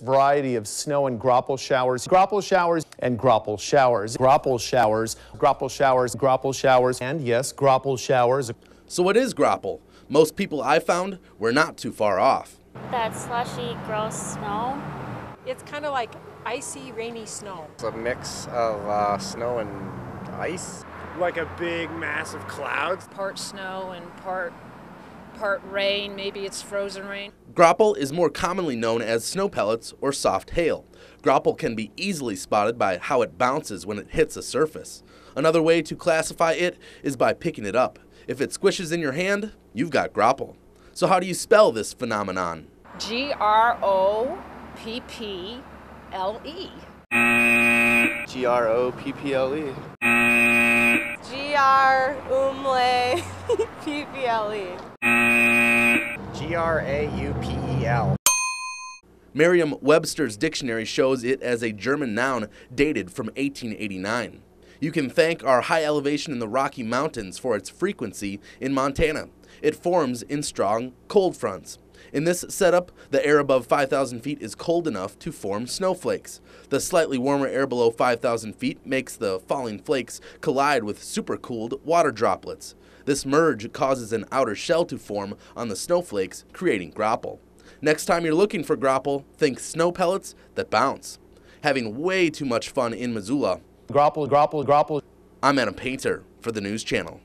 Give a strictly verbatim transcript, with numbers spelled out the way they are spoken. Variety of snow and graupel showers, graupel showers, and graupel showers, graupel showers, graupel showers, graupel showers, and yes, graupel showers. So what is graupel? Most people I found were not too far off. That slushy, gross snow. It's kind of like icy, rainy snow. It's a mix of uh, snow and ice. Like a big mass of clouds. Part snow and part part rain, maybe it's frozen rain. Graupel is more commonly known as snow pellets or soft hail. Graupel can be easily spotted by how it bounces when it hits a surface. Another way to classify it is by picking it up. If it squishes in your hand, you've got graupel. So how do you spell this phenomenon? G R O P P L E. G R O P P L E. G R U M L E P P L E. G R A U P E L. Merriam-Webster's dictionary shows it as a German noun dated from eighteen eighty-nine. You can thank our high elevation in the Rocky Mountains for its frequency in Montana. It forms in strong cold fronts. In this setup, the air above five thousand feet is cold enough to form snowflakes. The slightly warmer air below five thousand feet makes the falling flakes collide with supercooled water droplets. This merge causes an outer shell to form on the snowflakes, creating graupel. Next time you're looking for graupel, think snow pellets that bounce. Having way too much fun in Missoula. Graupel, graupel, graupel. I'm Adam Painter for the News Channel.